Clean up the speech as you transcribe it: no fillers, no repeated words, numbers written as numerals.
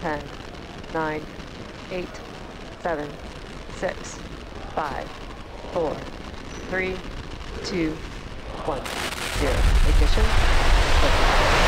10, 9, 8, 7, 6, 5, 4, 3, 2, 1, 0. Ignition.